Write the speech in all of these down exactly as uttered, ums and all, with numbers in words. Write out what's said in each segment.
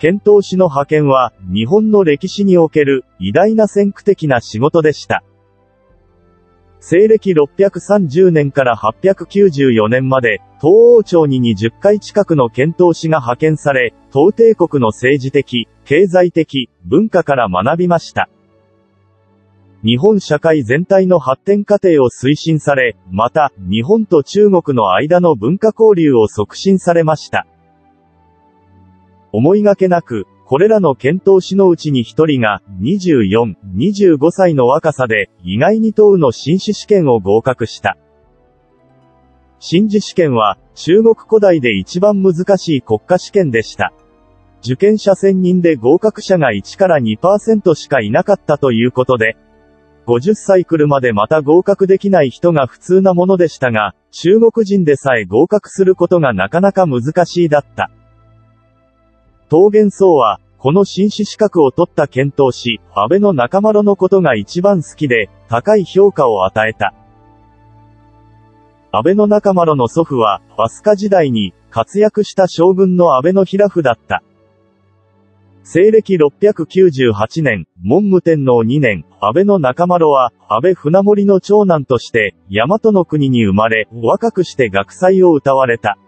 遣唐使の派遣は日本の歴史における偉大な先駆的な仕事でした。西暦ろっぴゃくさんじゅうねんからはっぴゃくきゅうじゅうよねんまで東欧庁ににじゅっかい近くの遣唐使が派遣され、東帝国の政治的、経済的、文化から学びました。日本社会全体の発展過程を推進され、また、日本と中国の間の文化交流を促進されました。思いがけなく、これらの遣唐使のうちに一人が、にじゅうよん、にじゅうごさいの若さで、意外に唐の進士試験を合格した。進士試験は、中国古代で一番難しい国家試験でした。受験者せんにんで合格者がいちから にパーセント しかいなかったということで、ごじゅっさい来るまでまた合格できない人が普通なものでしたが、中国人でさえ合格することがなかなか難しいだった。唐玄宗は、この進士資格を取った遣唐使、安倍の中麻呂のことが一番好きで、高い評価を与えた。安倍の中麻呂の祖父は、飛鳥時代に活躍した将軍の安倍の平夫だった。西暦ろっぴゃくきゅうじゅうはちねん、文武天皇にねん、安倍の中麻呂は、安倍船盛の長男として、大和の国に生まれ、若くして学祭を歌われた。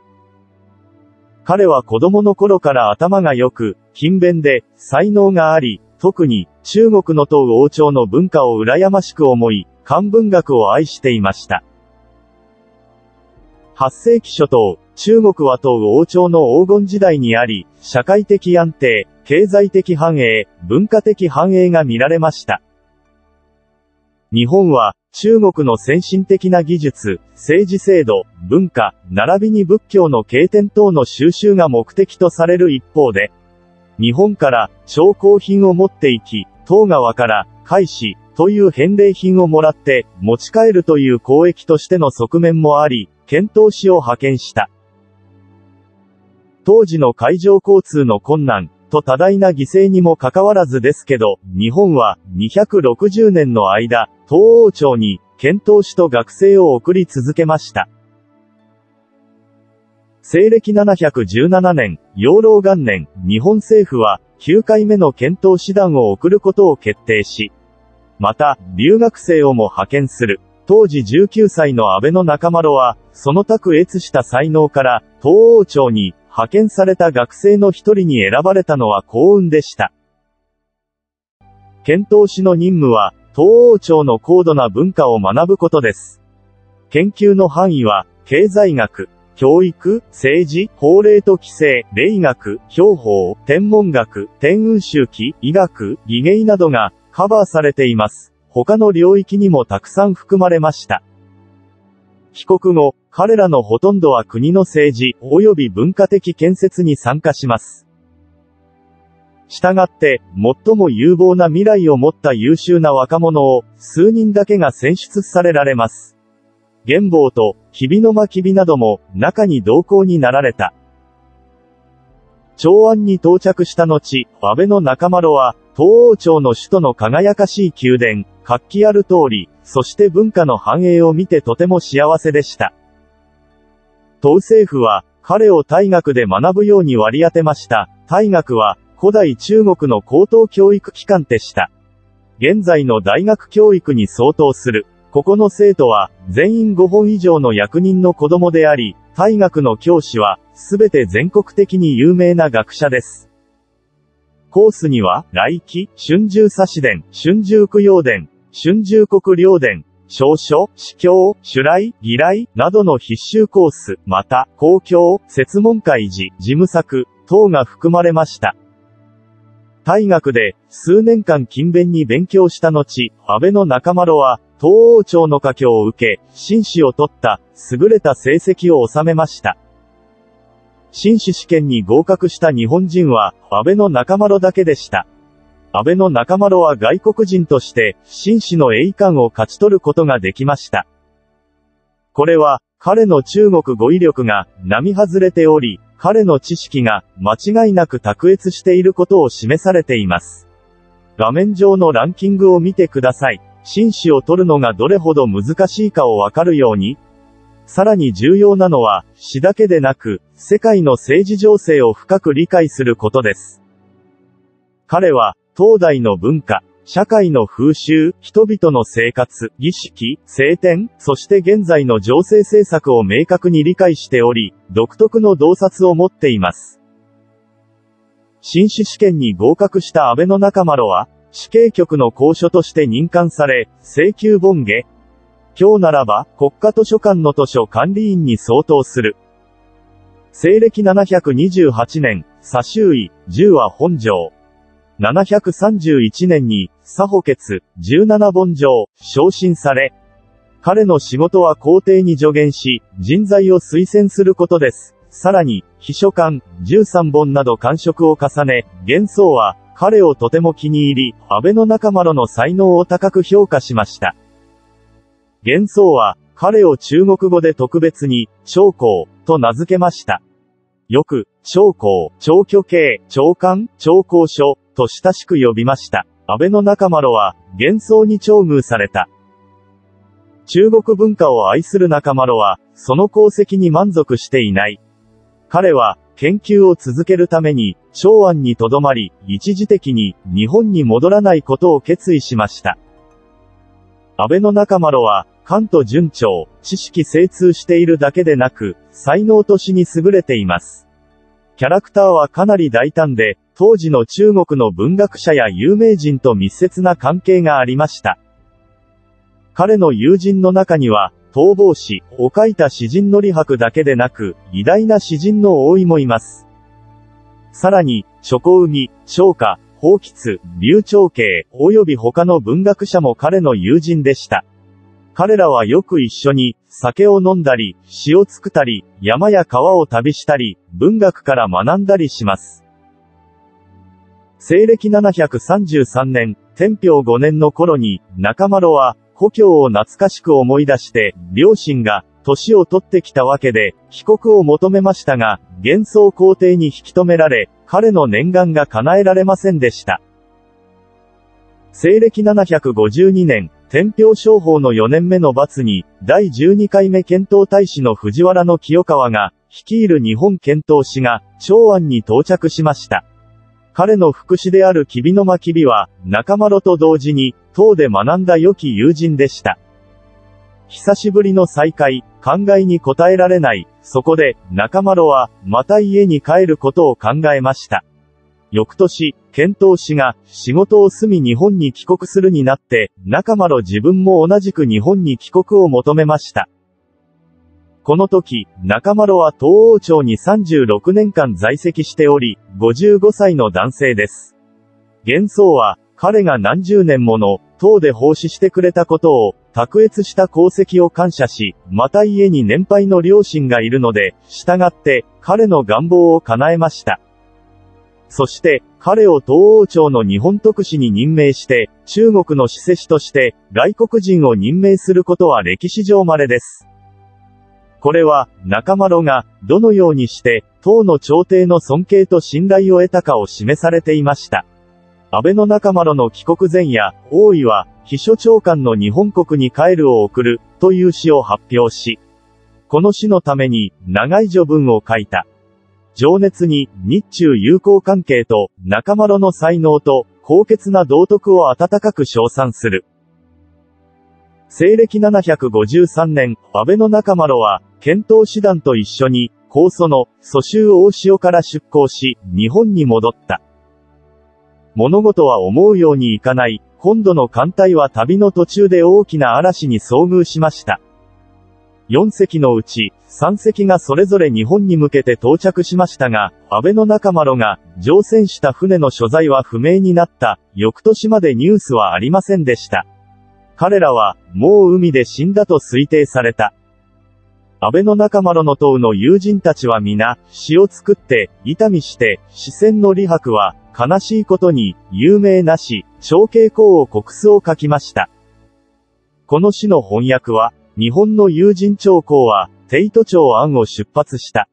彼は子供の頃から頭が良く、勤勉で、才能があり、特に、中国の唐王朝の文化を羨ましく思い、漢文学を愛していました。はっせいき初頭、中国は唐王朝の黄金時代にあり、社会的安定、経済的繁栄、文化的繁栄が見られました。日本は、中国の先進的な技術、政治制度、文化、並びに仏教の経典等の収集が目的とされる一方で、日本から徴工品を持っていき、唐側から、懐紙という返礼品をもらって、持ち帰るという交易としての側面もあり、遣唐使を派遣した。当時の海上交通の困難、と多大な犠牲にもかかわらずですけど、日本はにひゃくろくじゅうねんの間、東欧庁に遣唐使と学生を送り続けました。西暦ななひゃくじゅうななねん、養老元年、日本政府はきゅうかいめの遣唐使団を送ることを決定し、また、留学生をも派遣する。当時じゅうきゅうさいの安倍の中麻呂は、その卓越した才能から、東欧庁に、派遣された学生の一人に選ばれたのは幸運でした。遣唐使の任務は、東欧庁の高度な文化を学ぶことです。研究の範囲は、経済学、教育、政治、法令と規制、礼学、兵法、天文学、天運周期、医学、技芸などがカバーされています。他の領域にもたくさん含まれました。帰国後、彼らのほとんどは国の政治、及び文化的建設に参加します。したがって、最も有望な未来を持った優秀な若者を、数人だけが選出されられます。玄房と、吉備真備なども、中に同行になられた。長安に到着した後、安倍の中麻呂は、東欧庁の首都の輝かしい宮殿、活気ある通り、そして文化の繁栄を見てとても幸せでした。唐政府は、彼を大学で学ぶように割り当てました。大学は、古代中国の高等教育機関でした。現在の大学教育に相当する。ここの生徒は、全員ごほん以上の役人の子供であり、大学の教師は、すべて全国的に有名な学者です。コースには、来期、春秋左子伝、春秋供養伝、春秋国領伝、小書、司教、主来、議来、などの必修コース、また、公共、説問会時、事務作、等が含まれました。大学で、数年間勤勉に勉強した後、安倍の中麻呂は、東欧庁の科挙を受け、進士を取った、優れた成績を収めました。進士試験に合格した日本人は、安倍の中麻呂だけでした。安倍の中麻呂は外国人として、進士の栄冠を勝ち取ることができました。これは、彼の中国語彙力が、並外れており、彼の知識が、間違いなく卓越していることを示されています。画面上のランキングを見てください。真摯を取るのがどれほど難しいかをわかるように、さらに重要なのは、詩だけでなく、世界の政治情勢を深く理解することです。彼は、当代の文化、社会の風習、人々の生活、儀式、聖典、そして現在の情勢政策を明確に理解しており、独特の洞察を持っています。新種試験に合格した安倍の中丸は、死刑局の公書として任官され、請求本下、今日ならば、国家図書館の図書管理員に相当する。西暦ななひゃくにじゅうはちねん、左周囲、じゅうは本条。ななひゃくさんじゅういちねんに、左補欠、じゅうなな本条、昇進され。彼の仕事は皇帝に助言し、人材を推薦することです。さらに、秘書官、じゅうさん本など官職を重ね、幻想は、彼をとても気に入り、安倍の中丸の才能を高く評価しました。幻想は、彼を中国語で特別に、長江と名付けました。よく、長江、長居系、長官、長江書と親しく呼びました。安倍の中丸は、幻想に重遇された。中国文化を愛する中丸は、その功績に満足していない。彼は、研究を続けるために、長安に留まり、一時的に、日本に戻らないことを決意しました。安倍の中丸は、官と順調、知識精通しているだけでなく、才能と詩に優れています。キャラクターはかなり大胆で、当時の中国の文学者や有名人と密接な関係がありました。彼の友人の中には、逃亡詩を書いた詩人の李白だけでなく、偉大な詩人の大井もいます。さらに、諸子海、昇華、宝橘、柳兆慶、及び他の文学者も彼の友人でした。彼らはよく一緒に、酒を飲んだり、詩を作ったり、山や川を旅したり、文学から学んだりします。西暦ななひゃくさんじゅうさんねん、天平ごねんの頃に、中丸は、故郷を懐かしく思い出して、両親が、年を取ってきたわけで、帰国を求めましたが、幻想皇帝に引き止められ、彼の念願が叶えられませんでした。西暦ななひゃくごじゅうにねん、天平商法のよねんめの罰に、だいじゅうにかいめ遣唐大使の藤原の清川が、率いる日本遣唐使が、長安に到着しました。彼の副使である吉備の間吉備は、中丸と同時に、唐で学んだ良き友人でした。久しぶりの再会、感慨に応えられない。そこで、中丸は、また家に帰ることを考えました。翌年、遣唐使が、仕事を済み日本に帰国するになって、中丸自分も同じく日本に帰国を求めました。この時、中丸は東王朝にさんじゅうろくねんかん在籍しており、ごじゅうごさいの男性です。幻想は、彼が何十年もの、唐で奉仕してくれたことを、卓越した功績を感謝し、また家に年配の両親がいるので、従って、彼の願望を叶えました。そして、彼を東王朝の日本特使に任命して、中国の使節として、外国人を任命することは歴史上稀です。これは、中丸が、どのようにして、唐の朝廷の尊敬と信頼を得たかを示されていました。安倍の中丸の帰国前夜、大井は、秘書長官の日本国に帰るを送る、という詩を発表し、この詩のために、長い序文を書いた。情熱に、日中友好関係と、中丸の才能と、高潔な道徳を温かく称賛する。西暦ななひゃくごじゅうさんねん、安倍の中丸は、遣唐使団と一緒に、高祖の、蘇州大塩から出港し、日本に戻った。物事は思うようにいかない。今度の艦隊は旅の途中で大きな嵐に遭遇しました。よん隻のうち、さん隻がそれぞれ日本に向けて到着しましたが、安倍の中丸が乗船した船の所在は不明になった。翌年までニュースはありませんでした。彼らは、もう海で死んだと推定された。安倍の中丸の党の友人たちは皆、詩を作って、痛みして、詩仙の李白は、悲しいことに、有名な詩、長慶公を国須を書きました。この詩の翻訳は、日本の友人長江は、帝都町安を出発した。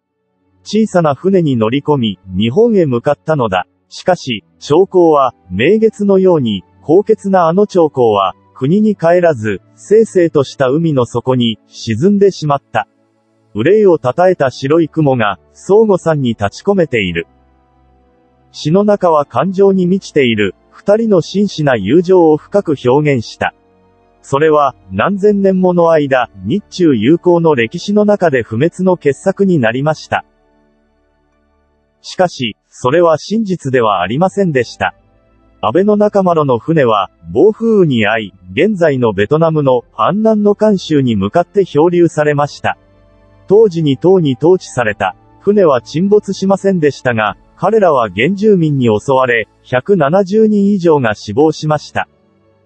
小さな船に乗り込み、日本へ向かったのだ。しかし、長江は、明月のように、高潔なあの長江は、国に帰らず、せいせいとした海の底に沈んでしまった。憂いをたたえた白い雲が、相互さんに立ち込めている。詩の中は感情に満ちている、二人の真摯な友情を深く表現した。それは、何千年もの間、日中友好の歴史の中で不滅の傑作になりました。しかし、それは真実ではありませんでした。安倍の仲間らの船は、暴風雨に遭い、現在のベトナムの安南の艦州に向かって漂流されました。当時に党に統治された、船は沈没しませんでしたが、彼らは原住民に襲われ、ひゃくななじゅうにん以上が死亡しました。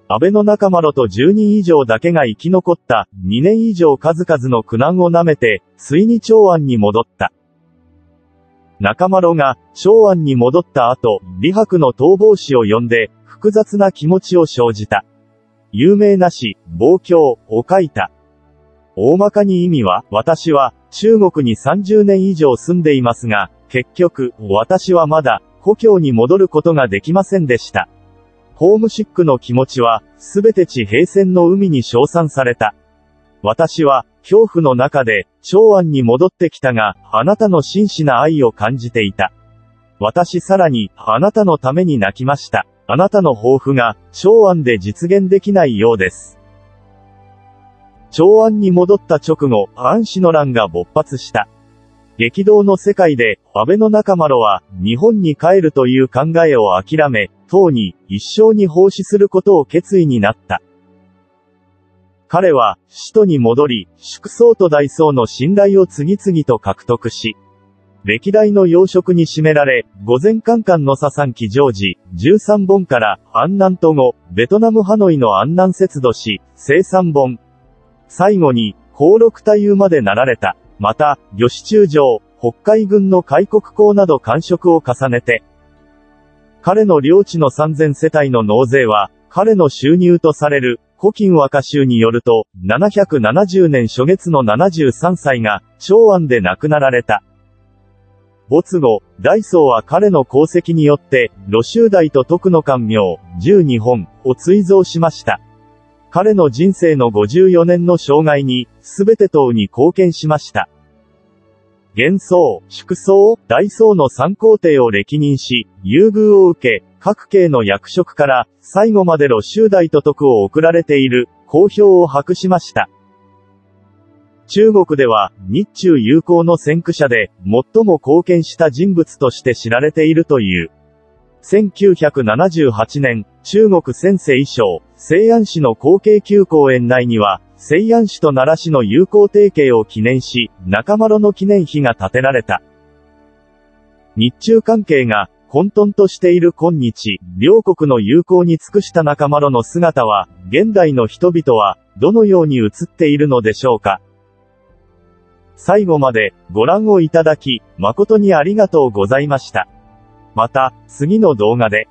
安倍の仲間らとじゅうにん以上だけが生き残った、にねん以上数々の苦難をなめて、ついに長安に戻った。仲間らが、長安に戻った後、李白の逃亡詩を読んで、複雑な気持ちを生じた。有名な詩、望郷を書いた。大まかに意味は、私は、中国にさんじゅうねん以上住んでいますが、結局、私はまだ、故郷に戻ることができませんでした。ホームシックの気持ちは、すべて地平線の海に称賛された。私は、恐怖の中で、長安に戻ってきたが、あなたの真摯な愛を感じていた。私さらに、あなたのために泣きました。あなたの抱負が、長安で実現できないようです。長安に戻った直後、安史の乱が勃発した。激動の世界で、安倍の仲間らは、日本に帰るという考えを諦め、党に、一生に奉仕することを決意になった。彼は、首都に戻り、粛宗と大僧の信頼を次々と獲得し、歴代の要職に占められ、御前官官の左三期常時、じゅうさんぼんから、安南都語、ベトナムハノイの安南節度史、正三本。最後に、興六太夫までなられた。また、魚市中将、北海軍の開国公など官職を重ねて、彼の領地のさんぜんせたいの納税は、彼の収入とされる、古今和歌集によると、ななひゃくななじゅうねん初月のななじゅうさんさいが、長安で亡くなられた。没後、大僧は彼の功績によって、露州大と徳の官名、じゅうにほんを追贈しました。彼の人生のごじゅうよねんの生涯に、すべて党に貢献しました。玄宗、粛宗、大僧の三皇帝を歴任し、優遇を受け、各系の役職から、最後まで露州大都督を贈られている、好評を博しました。中国では、日中友好の先駆者で、最も貢献した人物として知られているという。せんきゅうひゃくななじゅうはちねん、中国陝西省、西安市の後継宮公園内には、西安市と奈良市の友好提携を記念し、仲間らの記念碑が建てられた。日中関係が、混沌としている今日、両国の友好に尽くした仲間らの姿は、現代の人々は、どのように映っているのでしょうか。最後まで、ご覧をいただき、誠にありがとうございました。また、次の動画で。